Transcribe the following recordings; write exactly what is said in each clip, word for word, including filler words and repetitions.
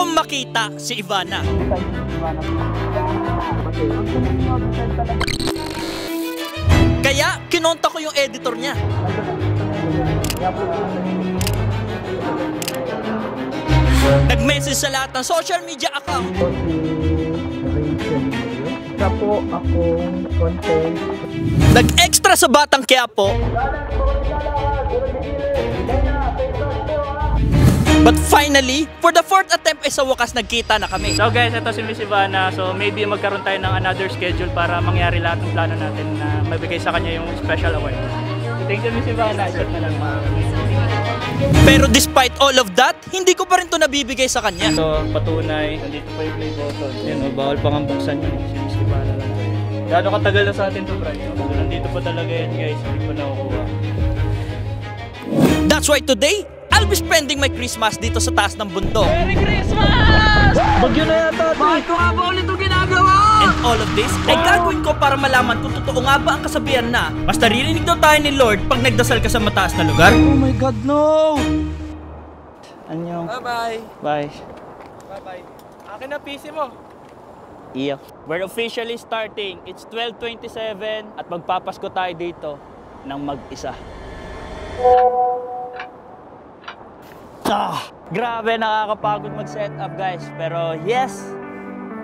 kong makita si Ivana. Kaya kinonta ko yung editor niya. Nag-message sa lahat ng social media account. Ako, ako, content. Nag-extra sa Batang Quiapo. But finally, for the fourth attempt ay sa wakas nagkita na kami. So guys, ito si Miss Ivana. So maybe magkaroon tayo ng another schedule para mangyari lahat ng plano natin na mabigay sa kanya yung special award. Thank you Miss Ivana. Short na lang. Pero despite all of that, hindi ko pa rin ito nabibigay sa kanya. So patunay, nandito pa yung play button. Yan, bawal pang ambuksan yun. Si Miss Ivana lang. Gano katagal na sa atin ito, Brian? So nandito pa talaga yan guys, hindi pa nakukuha. That's why today, I'll be spending my Christmas dito sa taas ng bundok. Merry Christmas! Bagyo na yata. Bakit ko nga ba ulit ito ginagawa? And all of this wow. ay gagawin ko para malaman kung totoo nga ba ang kasabihan na mas naririnig daw tayo ni Lord pag nagdasal ka sa mataas na lugar. Oh my God, no! Annyeong. Bye-bye. Bye. Bye-bye. Akin na P C mo. Iyo. We're officially starting. It's twelve twenty-seven at magpapasko tayo dito ng mag-isa. Ah, grabe, nakakapagod mag-setup guys. Pero yes,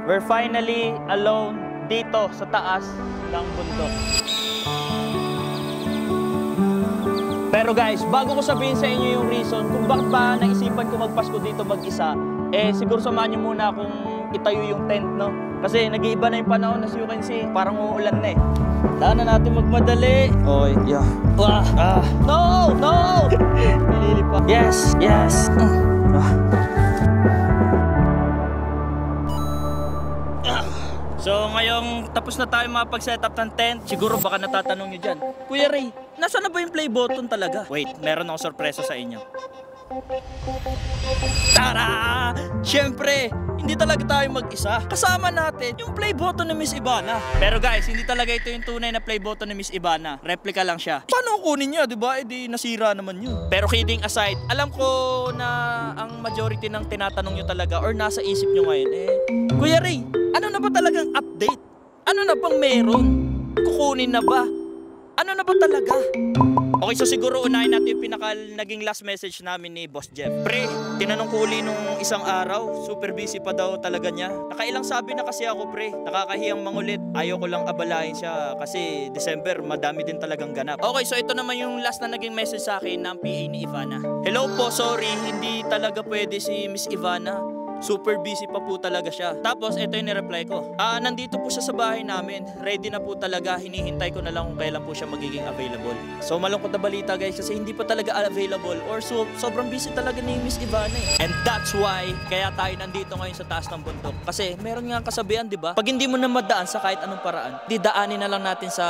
we're finally alone dito sa taas ng bundok. Pero guys, bago ko sabihin sa inyo yung reason kung bakit pa naisipan ko magpasko dito mag-isa, eh siguro samahan nyo muna kung itayo yung tent, no? Kasi nag-iiba na yung panahon, as you can see, parang uulan na eh. Daan na natin magmadali. Oy, yeah. Ah, ah. No, no! Nililipa. Yes, yes. Ah. Ah. So ngayong tapos na tayo mapag-setup ng tent, siguro baka natatanong nyo dyan, Kuya Ray, nasaan na ba yung play button talaga? Wait, meron ako sorpresa sa inyo. Tara! Siyempre, hindi talaga tayo mag-isa. Kasama natin yung play button ni Miss Ivana. Pero guys, hindi talaga ito yung tunay na play button ni Miss Ivana. Replica lang siya. Paano kunin niya, di ba? Eh di nasira naman yun. Pero kidding aside, alam ko na ang majority ng tinatanong nyo talaga or nasa isip nyo ngayon eh, Kuya Ray, ano na ba talagang update? Ano na bang meron? Kukunin na ba? Ano na ba talaga? Okay, so siguro unahin natin yung pinaka naging last message namin ni Boss Jeff Pre. Tinanong ko uli nung isang araw, super busy pa daw talaga niya. Nakailang sabi na kasi ako, Pre. Nakakahiyang mangulit. Ayaw ko lang abalahin siya kasi December madami din talagang ganap. Okay, so ito naman yung last na naging message sa akin ng P A ni Ivana. Hello po, sorry, hindi talaga pwede si Miss Ivana. Super busy pa po talaga siya. Tapos ito yung nireply ko. Ah, nandito po siya sa bahay namin. Ready na po talaga. Hinihintay ko na lang kung kailan po siya magiging available. So malungkot na balita guys kasi hindi pa talaga available or so, sobrang busy talaga ni Miss Ivana eh. And that's why kaya tayo nandito ngayon sa taas ng bundok. Kasi meron nga kasabihan, di ba? Pag hindi mo na madaan sa kahit anong paraan, didaanin na lang natin sa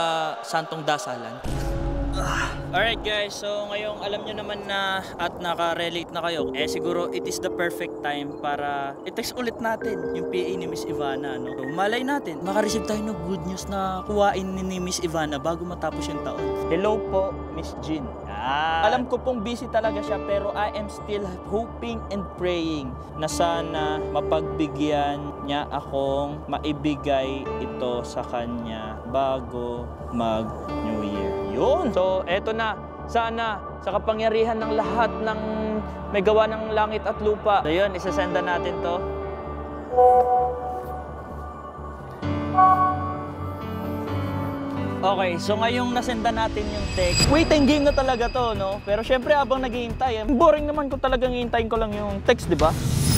santong dasalan. Alright guys, so ngayong alam nyo naman na at nakarelate na kayo, eh siguro it is the perfect time para i-text ulit natin yung P A ni Miss Ivana, no? So malay natin, makareceive tayo ng good news na kuwain ni Miss Ivana bago matapos yung taon. Hello po, Miss Jean. Ah. Alam ko pong busy talaga siya pero I am still hoping and praying na sana mapagbigyan niya akong maibigay ito sa kanya bago mag New Year. Yun. So, eto na. Sana, sa kapangyarihan ng lahat ng may gawa ng langit at lupa. So, yun. Isasenda natin to. Okay. So, ngayong nasenda natin yung text. Waiting game na talaga to, no? Pero, syempre, habang naghihintay, boring naman kung talagang hihintayin ko lang yung text, di ba?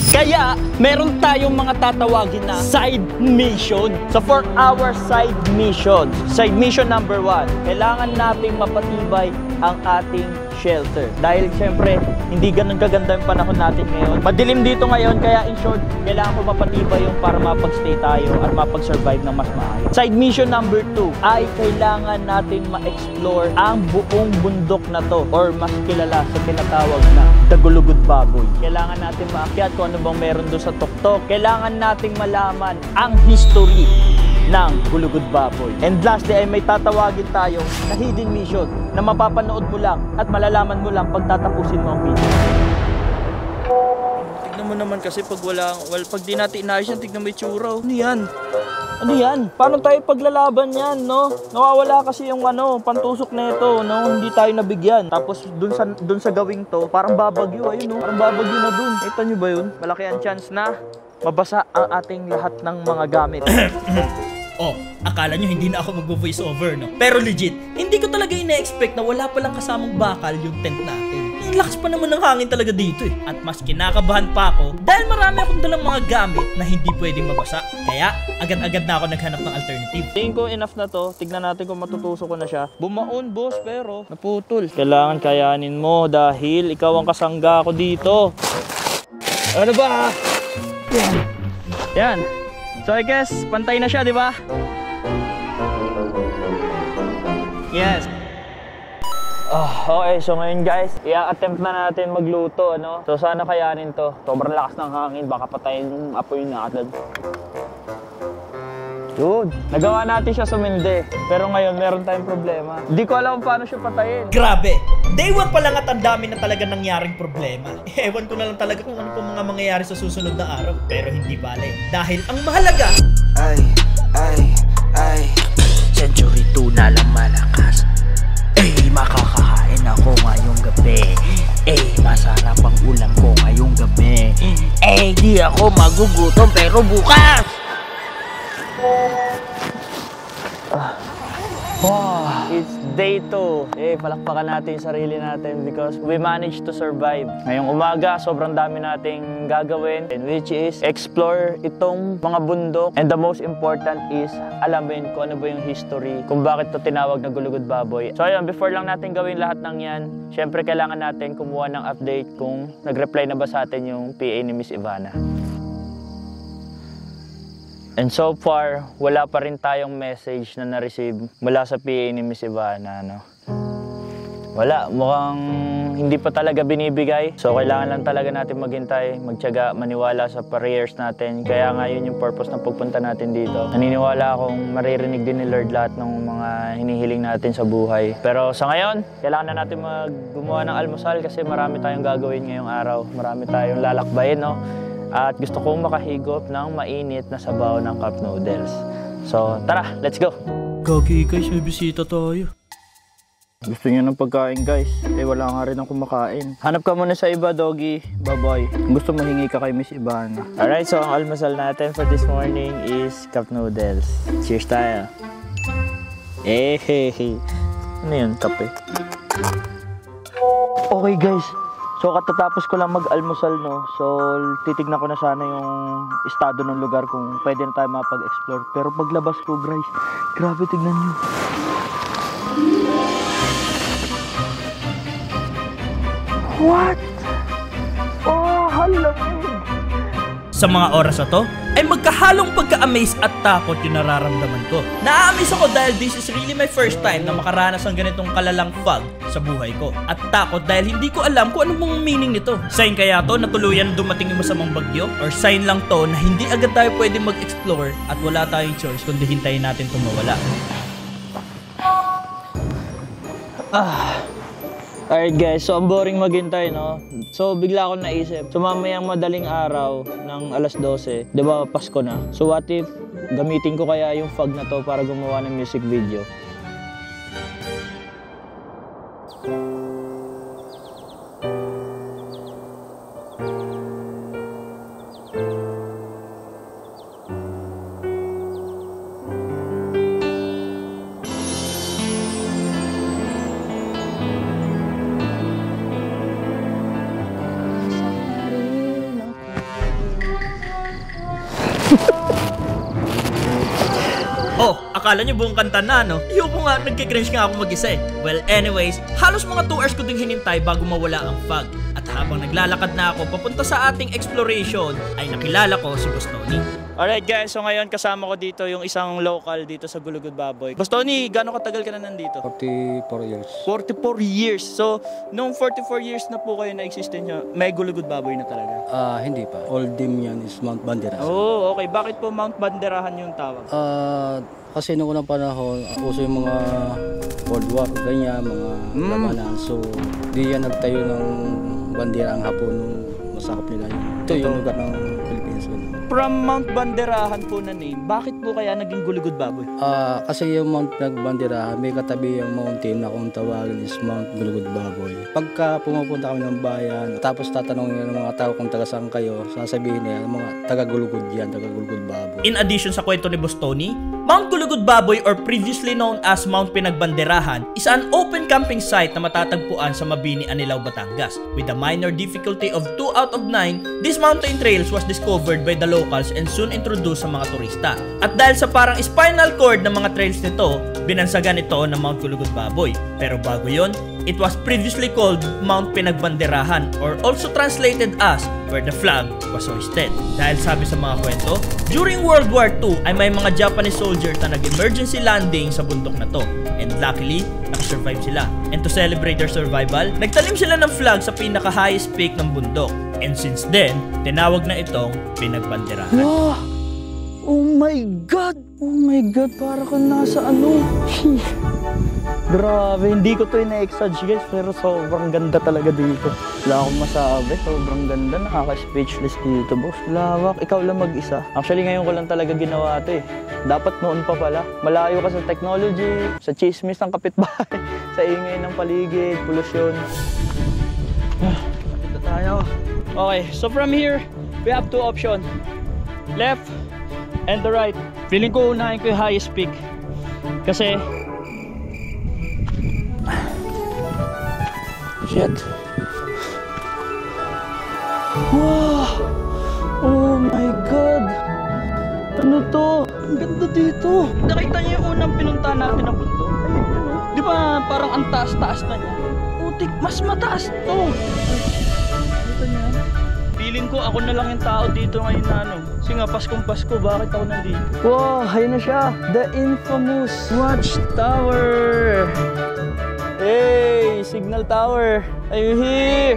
Kaya, meron tayong mga tatawagin na side mission. So, for our side mission, side mission number one, kailangan nating mapatibay ang ating shelter. Dahil, syempre, hindi ganun kaganda yung panahon natin ngayon. Madilim dito ngayon, kaya in short, kailangan ko mapatibay yung para mapag-stay tayo at mapag-survive ng mas maayos. Side mission number two, ay kailangan natin ma-explore ang buong bundok na to or mas kilala sa tinatawag na The Gulugod Baboy. Kailangan natin maakyat kung ano bang meron doon sa tuktok. Kailangan nating malaman ang history ng Gulugod Baboy. And lastly ay may tatawagin tayo na hidden mission na mapapanood mo lang at malalaman mo lang pag tatapusin mo ang video. Tignan mo mo naman kasi pag wala, well, pag di natin inayos yan, tignan may tsura. Ano yan? Ano yan? Paano tayo paglalaban yan, no? Nawawala kasi yung ano, pantusok na ito, no? Hindi tayo nabigyan. Tapos dun sa, dun sa gawing to, parang babagyo, ayun, no? Parang babagyo na dun. Kita nyo ba yun? Malaki ang chance na mabasa ang ating lahat ng mga gamit. Oh, akala nyo hindi na ako mag-voice over, no? Pero legit, hindi ko talaga ina-expect na wala palang kasamang bakal yung tent natin. Lakas pa naman ng hangin talaga dito eh. At mas kinakabahan pa ako dahil marami akong dalang mga gamit na hindi pwedeng mabasa. Kaya agad-agad na ako naghanap ng alternative. Tingin ko enough na to. Tignan natin kung matutuso ko na siya. Bumaon boss pero naputol. Kailangan kayanin mo dahil ikaw ang kasangga ko dito. Ano ba? Yan. Yan. So I guess pantay na siya di ba? Yes. Oh, okay, so ngayon guys, i-attempt na natin magluto, ano? So sana kayanin to. Sobrang lakas ng hangin, baka patayin yung apoy natin. Dude, nagawa natin siya sumindi. Pero ngayon, meron tayong problema. Hindi ko alam paano siya patayin. Grabe! Day one pa lang at ang dami na talaga nangyaring problema. Ewan ko na lang talaga kung ano po mga mangyayari sa susunod na araw. Pero hindi bale. Dahil ang mahalaga... Ay, ay, ay, century two na lang malakas. Ay, makakahain ako ngayong gabi. Ay, masarap ang ulam ko ngayong gabi. Ay, di ako magugutom pero bukas! Ah. Wow, it's day two. Eh, palakpakan natin yung sarili natin because we managed to survive. Ngayong umaga, sobrang dami nating gagawin and which is explore itong mga bundok. And the most important is alamin kung ano ba yung history, kung bakit ito tinawag na Gulugod Baboy. So ayun, before lang natin gawin lahat ng yan, syempre kailangan natin kumuha ng update kung nag-reply na ba sa atin yung P A ni Miss Ivana. And so far, wala pa rin tayong message na na-receive mula sa P A ni Miss Ivana, no? Wala, mukhang hindi pa talaga binibigay. So, kailangan lang talaga natin maghintay, magtiyaga, maniwala sa prayers natin. Kaya nga yun yung purpose ng pagpunta natin dito. Naniniwala akong maririnig din ni Lord lahat ng mga hinihiling natin sa buhay. Pero sa ngayon, kailangan na natin maggumawa ng almusal kasi marami tayong gagawin ngayong araw. Marami tayong lalakbayin, no? At gusto kong makahigop ng mainit na sabaw ng cup noodles. So, tara, let's go! Gagi guys, may bisita tayo. Gusto niyo ng pagkain guys? Eh, wala nga rin ang kumakain. Hanap ka muna sa iba, doggy, baboy. Gusto mahingi ka kay Miss Ivana. Alright, so ang almasal natin for this morning is cup noodles. Cheers tayo! Eh, hey, hey. Ano yun, kape? Okay guys! So katatapos ko lang mag-almusal, no? So titignan ko na sana yung estado ng lugar kung pwede na tayo mapag-explore. Pero paglabas ko, guys, grabe, tignan nyo. What? Oh, halamig! Sa mga oras na to, ay magkahalong pagka-amaze at takot yung nararamdaman ko. Na-amaze ako dahil this is really my first time na makaranas ng ganitong kalalang fog sa buhay ko. At takot dahil hindi ko alam kung anong meaning nito. Sign kaya to na tuluyan dumating yung masamang bagyo? Or sign lang to na hindi agad tayo pwede mag-explore at wala tayong choice kundi hintayin natin tumawala. Ah... Alright guys, so ang boring maghintay, no? So bigla akong naisip, so mamayang madaling araw ng alas dose, di ba Pasko na? So what if gamitin ko kaya yung fog na to para gumawa ng music video? Akala nyo buong kanta na, no? Ayoko nga, nagkikringe nga ako mag-isa eh. Well, anyways, halos mga two hours ko ding hinintay bago mawala ang fog. At habang naglalakad na ako, papunta sa ating exploration, ay nakilala ko si Bustoni. Alright guys, so ngayon kasama ko dito yung isang local dito sa Gulugod Baboy. Bustoni, gaano katagal ka na nandito? forty-four years. forty-four years. So, noong forty-four years na po kayo na-existent nyo, may Gulugod Baboy na talaga? Ah, uh, hindi pa. Old name yan is Mount Banderahan. Oh, okay. Bakit po Mount Banderahan yung tawag? Ah... Uh, Kasi noong unang panahon, uso yung mga World War, ganyan, mga mm. labanan. So, di yan nagtayo ng bandera ang Hapon. Mas sakop nila. Ito yung lugar ng Pilipinas. From Mount Banderahan po na name, bakit po kaya naging Gulugod Baboy? Uh, kasi yung Mount Pinagbanderahan, may katabi yung mountain na kung tawagin is Mount Gulugod Baboy. Pagka pumupunta kami ng bayan, tapos tatanungin ng mga tao kung taga saan kayo, sasabihin nila mga taga-Gulugod yan, taga-Gulugod Baboy. In addition sa kwento ni Bustoni, Mount Gulugod Baboy or previously known as Mount Pinagbanderahan is an open camping site na matatagpuan sa Mabini, Anilao, Batangas. With a minor difficulty of two out of nine, these mountain trails was discovered by the locals and soon introduced sa mga turista. At dahil sa parang spinal cord ng mga trails nito, binansagan ito ng Mount Gulugod Baboy. Pero bago yon, it was previously called Mount Pinagbanderahan or also translated as where the flag was hoisted. Dahil sabi sa mga kwento, during World War Two ay may mga Japanese soldier na nag-emergency landing sa bundok na to. And luckily, nakasurvive sila. And to celebrate their survival, nagtalim sila ng flag sa pinaka-highest peak ng bundok. And since then, tinawag na itong Pinagbanderahan. Wow! Oh my God! Oh my God! Para kang nasa ano? Grabe, hindi ko ito ina-exage guys, pero sobrang ganda talaga dito. Wala akong masabi, sobrang ganda, nakaka-speechless dito boss. Lawak, ikaw lang mag-isa. Actually ngayon ko lang talaga ginawa ito eh. Dapat noon pa pala. Malayo ka sa technology, sa chismis ng kapitbahay, sa ingay ng paligid, polusyon. Kapit na tayo. Okay, so from here, we have two options. Left and the right. Feeling ko unahin ko yung highest peak. Kasi shit. Wow! Oh my God! Ano to? Ang ganda dito! Nakita niyo yung unang pinunta natin na bundok? Di ba parang ang taas-taas na niya? Utik, mas mataas to! Dito niya. Feeling ko ako na lang yung tao dito ngayon na ano. Kasi nga Paskong Pasko, bakit ako nandito? Wow! Ayun na siya! The infamous Watchtower! Hey! Signal Tower! I'm here!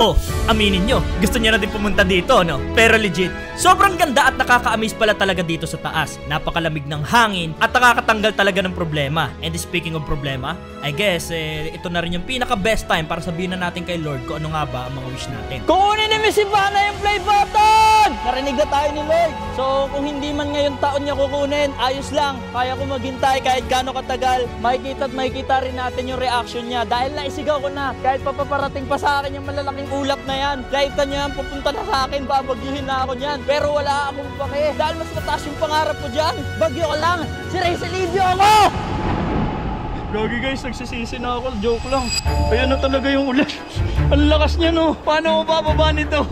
Oh, aminin nyo, gusto nyo na din pumunta dito, no? Pero legit, sobrang ganda at nakaka-amaze pala talaga dito sa taas. Napakalamig ng hangin at nakakatanggal talaga ng problema. And speaking of problema, I guess, eh, ito na rin yung pinaka-best time para sabihin na natin kay Lord kung ano nga ba ang mga wish natin. Kunin ni Miss Ivana yung play button! Narinig na tayo ni Lord! So, kung hindi man ngayon taon niya kukunin, ayos lang. Kaya ko maghintay kahit gano'ng katagal. Makikita at makikita rin natin yung reaction niya. Dahil naisigaw ko na, kahit papaparating pa sa akin yung malalaking ulap na yan. Laita niya yan, pupunta na sa akin, babagyuhin na ako niyan. Pero wala akong pake. Dahil mas mataas yung pangarap ko dyan. Bagyo ko lang. Si Ray Silivio ako! Gagi guys, nagsisisi na ako. Joke lang. Ayan na talaga yung ulan. Ang lakas niya no. Paano ko bababa nito?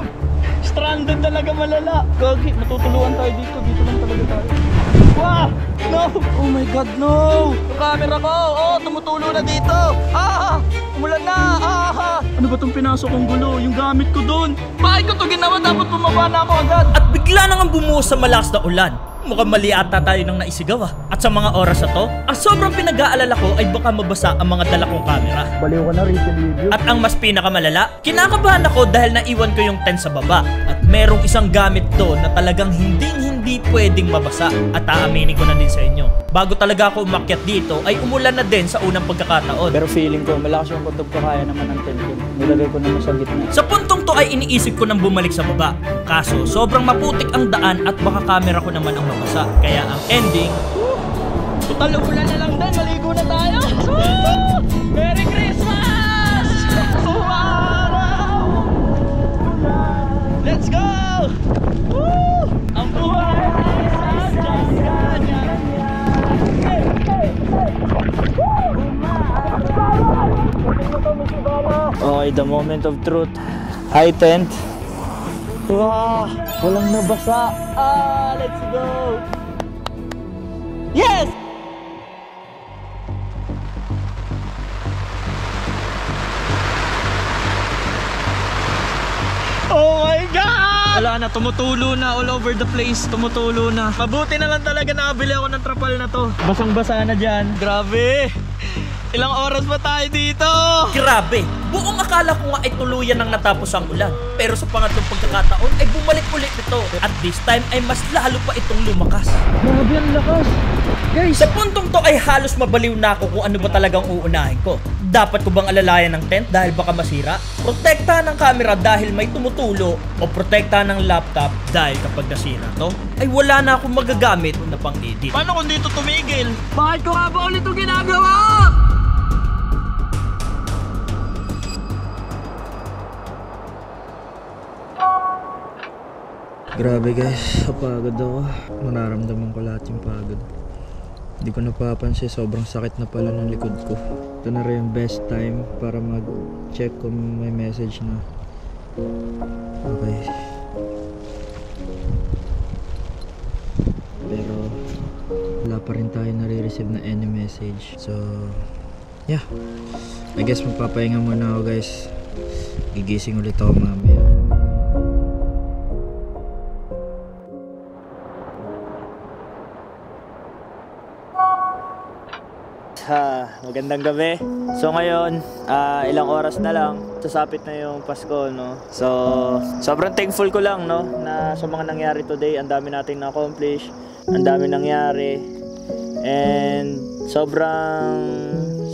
Stranded talaga malala. Gagi, matutuluan tayo dito. Dito lang talaga tayo. Wow! No! Oh my God, no! Yung camera ko! Oh, tumutulo na dito! Ah! Umulan na! Ah! Ano ba itong pinasok kong gulo? Yung gamit ko doon! Bakit ko ito ginawa? Dapat bumaba na ako agad! At bigla nang bumuhos sa malakas na ulan. Mukhang mali ata tayo nang naisigaw ah. At sa mga oras na to, ang sobrang pinag-aalala ko ay baka mabasa ang mga dala kong camera. Baliw ka na rin sa video. At ang mas pinakamalala, kinakabahan ako dahil naiwan ko yung tent sa baba. At merong isang gamit doon na talagang hinding hindi pwedeng mabasa. At aaminin ko na din sa inyo, bago talaga ako umakyat dito ay umulan na din sa unang pagkakataon. Pero feeling ko, malakas yung kutob ko kaya naman ang tent ko. Nilagay ko naman sa gitna. Sa puntong to ay iniisip ko nang bumalik sa baba. Kaso sobrang maputik ang daan at baka camera ko naman ang mabasa. Kaya ang ending, total umulan na lang din, maligo na tayo. Woo! Merry Christmas! Wow! Let's go! Woo! Ang buhay ay sadyang-sadya. Hey! Hey! Hey! Okay, the moment of truth. Hi, tent. Wow! Walang nabasa. Ah, let's go! Yes! Oh my God! Wala na, tumutulo na all over the place. Tumutulo na. Mabuti na lang talaga nakabili ako ng trapal na to. Basang-basa na dyan. Grabe! Ilang oras pa tayo dito? Grabe! Buong akala ko nga ay tuluyan nang natapos ang ulan. Pero sa pangatlong pagkakataon ay bumalik ulit ito. At this time ay mas lalo pa itong lumakas. Grabe ang lakas. Guys, sa puntong to ay halos mabaliw na ako kung ano ba talagang uunahin ko. Dapat ko bang alalayan ng tent dahil baka masira? Protektahan ng camera dahil may tumutulo? O protektahan ng laptop dahil kapag nasira to ay wala na akong magagamit na pang-edit? Paano kung dito tumigil? Bakit ko nga ba ulit itong ginagawa? Grabe guys, napagod ako. Nararamdaman ko lahat yung pagod. Hindi ko napapansin, sobrang sakit na pala ng likod ko. Ito na rin yung best time para mag-check kung may message na. Okay. Pero wala pa rin tayo nare-receive na any message. So, yeah. I guess magpapahinga muna ako guys. Gigising ulit ako mamaya. Ha, magandang gabi. So ngayon, uh, ilang oras na lang, sasapit na yung Pasko, no? So, sobrang thankful ko lang, no? Na sa mga nangyari today, ang dami nating na-accomplish, ang dami nangyari. And sobrang,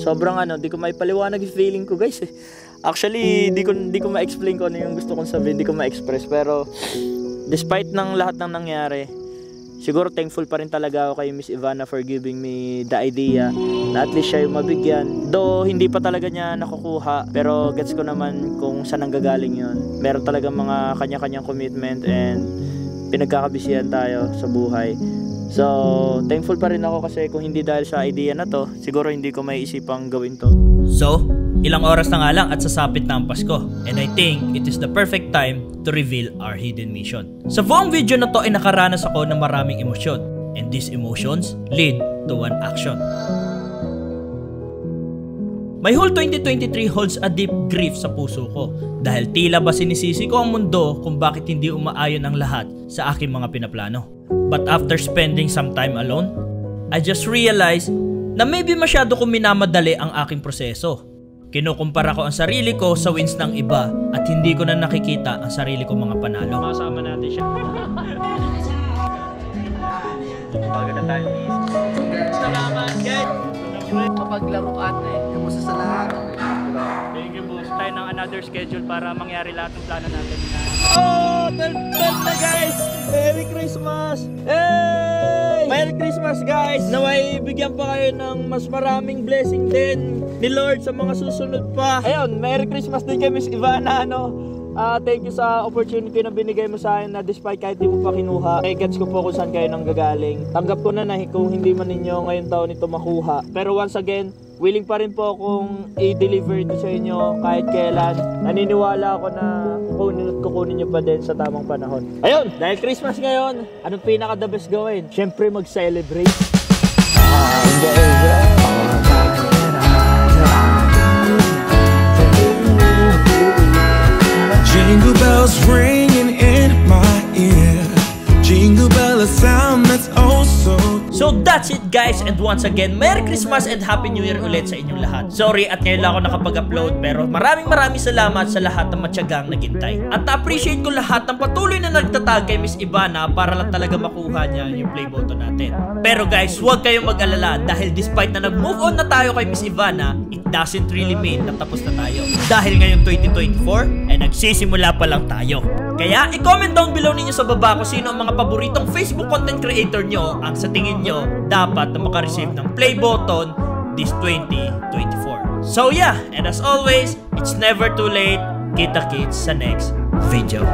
sobrang ano, di ko maipaliwanag yung feeling ko, guys. Actually, di ko, di ko ma-explain ko ano yung gusto kong sabihin, di ko ma-express. Pero, despite ng lahat ng nangyari, siguro thankful pa rin talaga ako kay Miss Ivana for giving me the idea na at least siya yung mabigyan. Though hindi pa talaga niya nakukuha, pero gets ko naman kung saan ang gagaling yun. Meron talaga mga kanya-kanyang commitment and pinagkakabisihan tayo sa buhay. So thankful pa rin ako kasi kung hindi dahil sa idea na to, siguro hindi ko maiisipang gawin to. So ilang oras na nga lang at sasapit na ang Pasko, and I think it is the perfect time to reveal our hidden mission. Sa buong video na to ay nakaranas ako ng maraming emosyon, and these emotions lead to one action. My whole twenty twenty-three holds a deep grief sa puso ko dahil tila ba sinisisi ko ang mundo kung bakit hindi umaayon ang lahat sa aking mga pinaplano. But after spending some time alone, I just realized na maybe masyado kong minamadali ang aking proseso. Kinukumpara ko ang sarili ko sa wins ng iba at hindi ko na nakikita ang sarili ko mga panalo. Masama natin siya. Pagod na tayo. Salamat, guys. Mapaglaruan na eh. Kamusta sa lahat? Thank you, boss. Tayo ng another schedule para mangyari lahat ng plano natin. Oh, twelve twelve na guys! Merry Christmas! Hey! Merry Christmas guys! Naway bigyan pa kayo ng mas maraming blessing din ni Lord sa mga susunod pa. Ayun, Merry Christmas din kay Miss Ivana, ano? Uh, thank you sa opportunity na binigay mo sa akin na despite kahit di mo pa kinuha, eh, gets ko po kung saan kayo nang gagaling. Tanggap ko na na kung hindi man ninyo ngayon taon ito makuha. Pero once again, willing pa rin po akong i-deliver ito sa inyo kahit kailan. Naniniwala ako na kukunin at kukunin nyo pa din sa tamang panahon. Ayun, dahil Christmas ngayon, anong pinaka the best gawin? Siyempre mag-celebrate. Ah, jingle bells ringing in my ear. Jingle bell, a sound that's also. So that's it guys, and once again, Merry Christmas and Happy New Year ulit sa inyong lahat. Sorry at ngayon lang ako nakapag-upload, pero maraming maraming salamat sa lahat ng matyagang naghintay. At appreciate ko lahat ng patuloy na nagtatag kay Miss Ivana para lang talaga makuha niya yung play button natin. Pero guys, huwag kayong mag-alala dahil despite na nag-move on na tayo kay Miss Ivana, it doesn't really mean na tapos na tayo. Dahil ngayong twenty twenty-four ay nagsisimula pa lang tayo. Kaya i-comment down below ninyo sa baba kung sino ang mga paboritong Facebook content creator nyo ang sa tingin nyo dapat na makareceive ng play button this twenty twenty-four. So yeah, and as always, it's never too late. Kita-kits sa next video.